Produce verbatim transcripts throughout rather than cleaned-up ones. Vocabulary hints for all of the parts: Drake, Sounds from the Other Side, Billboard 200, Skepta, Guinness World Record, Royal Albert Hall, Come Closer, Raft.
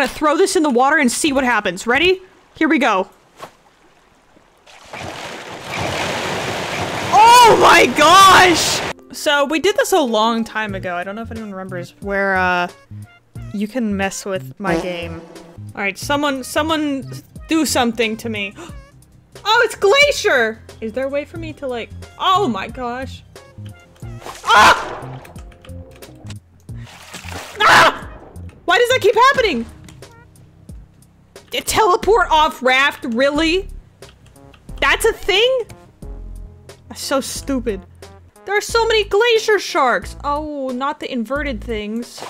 gonna throw this in the water and see what happens. Ready? Here we go. Oh my gosh! So we did this a long time ago. I don't know if anyone remembers where uh, you can mess with my game. All right, someone, someone do something to me. Oh, it's Glacier! Is there a way for me to like, oh my gosh. Ah! Ah! Why does that keep happening? Teleport off Raft, really? That's a thing? That's so stupid. There are so many glacier sharks. Oh, not the inverted things.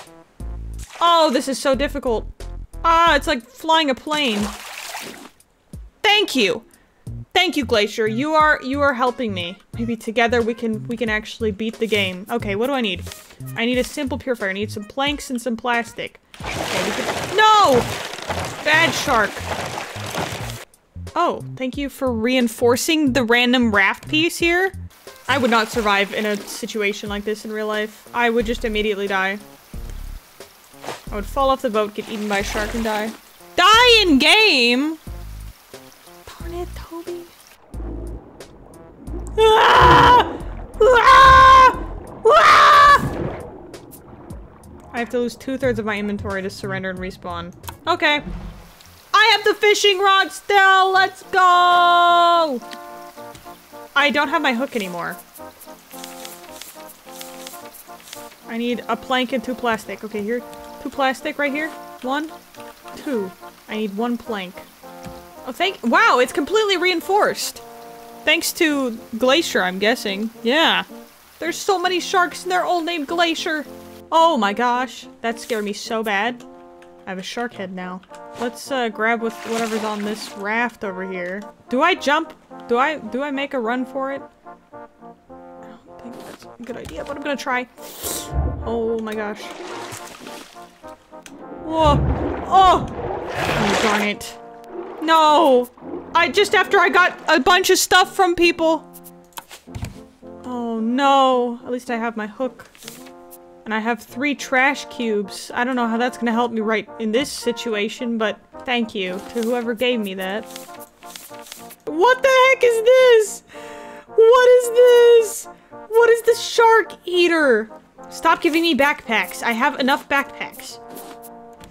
Oh, this is so difficult. Ah, it's like flying a plane. Thank you. Thank you, Glacier. You are you are helping me. Maybe together we can we can actually beat the game. Okay, what do I need? I need a simple purifier. I need some planks and some plastic. Okay, we can... No! Bad shark. Oh, thank you for reinforcing the random raft piece here. I would not survive in a situation like this in real life. I would just immediately die. I would fall off the boat, get eaten by a shark, and die. Die in game! Darn it, Toby. Ah! Ah! Ah! I have to lose two-thirds of my inventory to surrender and respawn. Okay. I have the fishing rod still! Let's go! I don't have my hook anymore. I need a plank and two plastic. Okay, here. Two plastic right here. One, two. I need one plank. Oh, thank- wow, it's completely reinforced. Thanks to Glacier, I'm guessing. Yeah. There's so many sharks and they're all named Glacier. Oh my gosh. That scared me so bad. I have a shark head now. Let's uh, grab with whatever's on this raft over here. Do I jump? Do I do I make a run for it? I don't think that's a good idea, but I'm gonna try. Oh my gosh. Whoa. Oh! Oh, darn it. No! I just after I got a bunch of stuff from people. Oh no. At least I have my hook. And I have three trash cubes. I don't know how that's gonna help me right in this situation, but thank you to whoever gave me that. What the heck is this? What is this? What is the shark eater? Stop giving me backpacks. I have enough backpacks.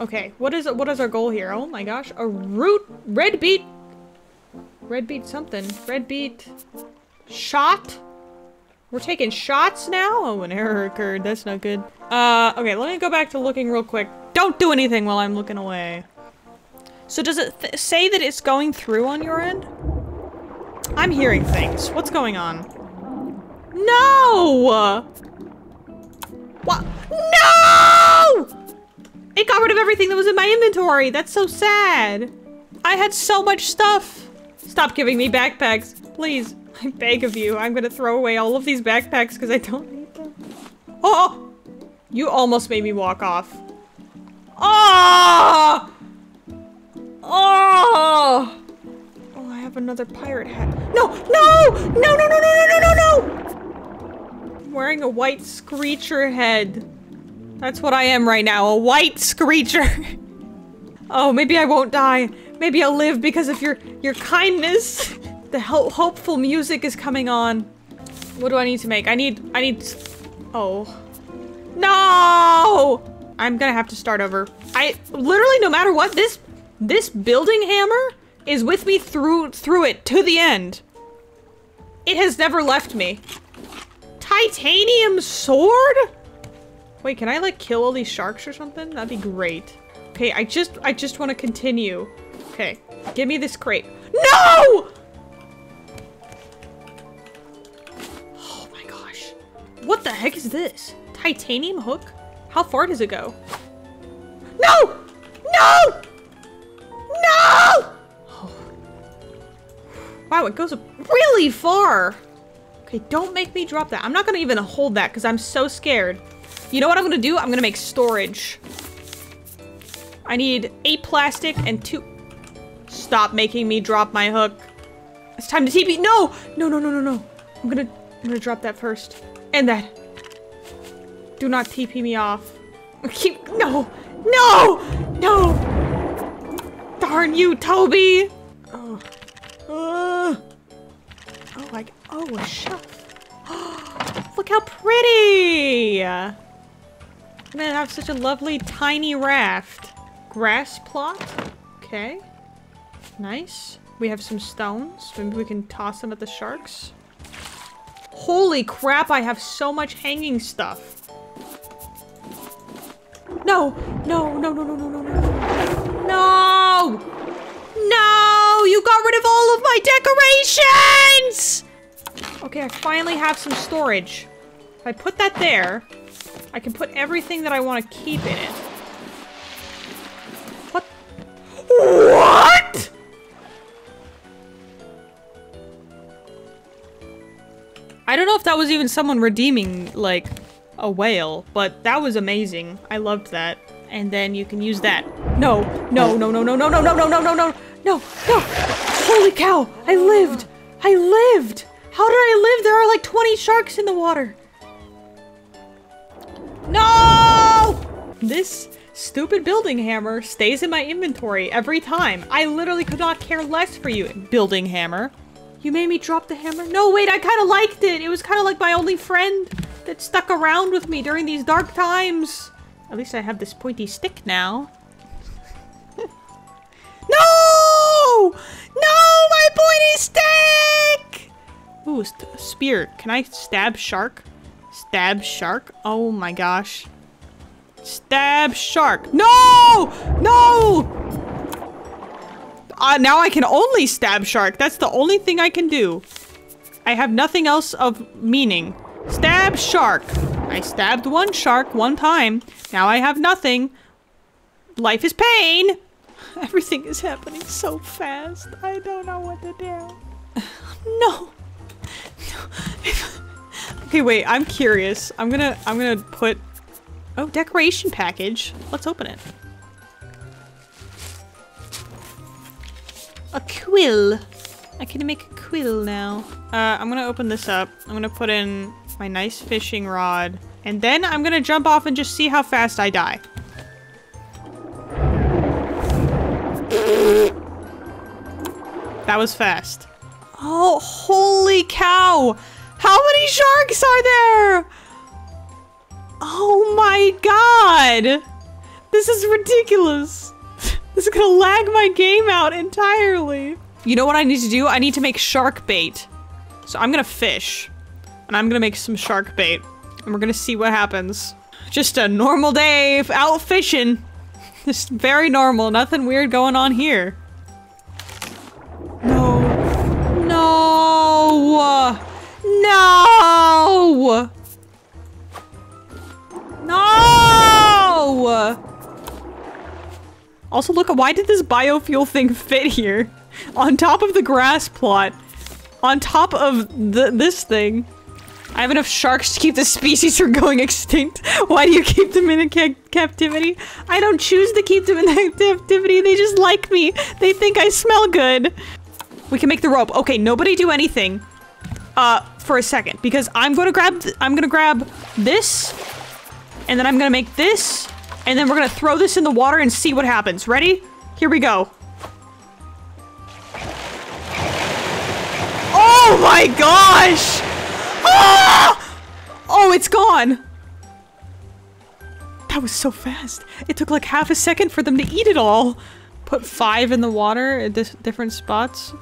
Okay, what is what is our goal here? Oh my gosh, a root, red beet, red beet something, red beet, shot. We're taking shots now? Oh, an error occurred. That's not good. Uh, okay, let me go back to looking real quick. Don't do anything while I'm looking away. So does it th- say that it's going through on your end? I'm hearing things. What's going on? No! What? No! It got rid of everything that was in my inventory. That's so sad. I had so much stuff. Stop giving me backpacks, please. I beg of you, I'm gonna throw away all of these backpacks because I don't need them. Oh! You almost made me walk off. Oh! Oh! Oh, I have another pirate hat. No! No! No, no, no, no, no, no, no, no! I'm wearing a white screecher head. That's what I am right now, a white screecher. Oh, maybe I won't die. Maybe I'll live because of your, your kindness. The ho hopeful music is coming on. What do I need to make? I need- I need- oh. No! I'm gonna have to start over. I- literally no matter what, this- this building hammer is with me through- through it, to the end. It has never left me. Titanium sword? Wait, can I like kill all these sharks or something? That'd be great. Okay, I just- I just want to continue. Okay, give me this crate. No! What the heck is this? Titanium hook? How far does it go? No! No! No! Oh. Wow, it goes really far. Okay, don't make me drop that. I'm not gonna even hold that because I'm so scared. You know what I'm gonna do? I'm gonna make storage. I need eight plastic and two. Stop making me drop my hook. It's time to T P. No! No, no, no, no, no. I'm gonna, I'm gonna drop that first. And that. Do not T P me off. Keep- No! No! No! Darn you, Toby! Oh, uh. oh, I, oh, a shelf. Look how pretty! I'm gonna have such a lovely tiny raft. Grass plot. Okay. Nice. We have some stones. Maybe we can toss them at the sharks. Holy crap, I have so much hanging stuff. No! No, no, no, no, no, no, no. No! No! You got rid of all of my decorations! Okay, I finally have some storage. If I put that there, I can put everything that I want to keep in it. What? What? I don't know if that was even someone redeeming, like, a whale, but that was amazing. I loved that. And then you can use that. No, no, no, no, no, no, no, no, no, no, no, no, no, no. Holy cow, I lived. I lived. How did I live? There are like twenty sharks in the water. No! This stupid building hammer stays in my inventory every time. I literally could not care less for you, building hammer. You made me drop the hammer? No, wait, I kind of liked it. It was kind of like my only friend that stuck around with me during these dark times. At least I have this pointy stick now. No! No, my pointy stick! Ooh, st spear. Can I stab shark? Stab shark? Oh my gosh. Stab shark. No! No! Uh, now I can only stab shark. That's the only thing I can do. I have nothing else of meaning. Stab shark. I stabbed one shark one time. Now I have nothing. Life is pain. Everything is happening so fast. I don't know what to do. No. No. Okay, wait. I'm curious. I'm gonna. I'm gonna put. Oh, decoration package. Let's open it. A quill. I can make a quill now. Uh, I'm gonna open this up. I'm gonna put in my nice fishing rod, and then I'm gonna jump off and just see how fast I die. That was fast. Oh, holy cow! How many sharks are there? Oh my god! This is ridiculous. This is gonna lag my game out entirely. You know what I need to do? I need to make shark bait. So I'm gonna fish, and I'm gonna make some shark bait, and we're gonna see what happens. Just a normal day out fishing. Just very normal, nothing weird going on here. No. No! No! No! Also, look, why did this biofuel thing fit here? On top of the grass plot. On top of the, this thing. I have enough sharks to keep the species from going extinct. Why do you keep them in a ca captivity? I don't choose to keep them in captivity. They just like me. They think I smell good. We can make the rope. Okay, nobody do anything uh, for a second, because I'm going to grab th I'm going to grab this, and then I'm going to make this, and then we're going to throw this in the water and see what happens. Ready? Here we go. Oh my gosh! Ah! Oh, it's gone. That was so fast. It took like half a second for them to eat it all. Put five in the water at this different spots.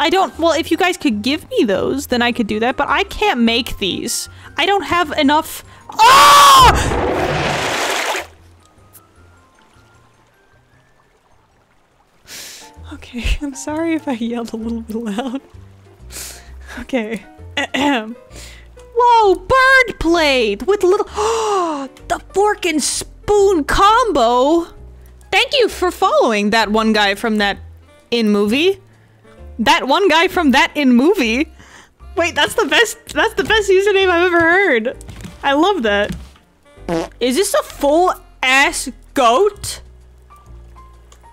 I don't, well, if you guys could give me those, then I could do that, but I can't make these. I don't have enough. Ah! Okay, I'm sorry if I yelled a little bit loud. Okay. Whoa, bird plate with little oh, the fork and spoon combo. Thank you for following that one guy from that in movie. That one guy from that in movie. Wait, that's the best. That's the best username I've ever heard. I love that. Is this a full ass goat?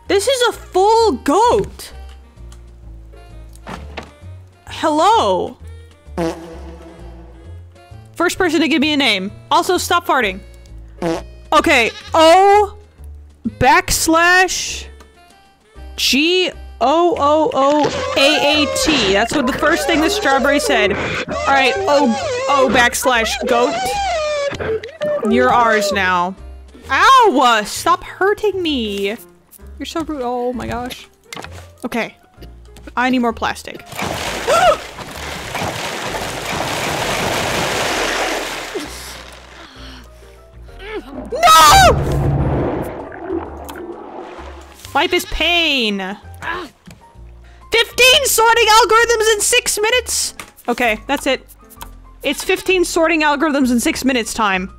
This is a full goat. Hello. First person to give me a name. Also, stop farting. Okay. O backslash G O O O A A T. That's what the first thing the strawberry said. Alright, O O backslash goat. You're ours now. Ow! Stop hurting me. You're so rude. Oh my gosh. Okay. I need more plastic. No! Life is pain. fifteen sorting algorithms in six minutes? Okay, that's it. It's fifteen sorting algorithms in six minutes time.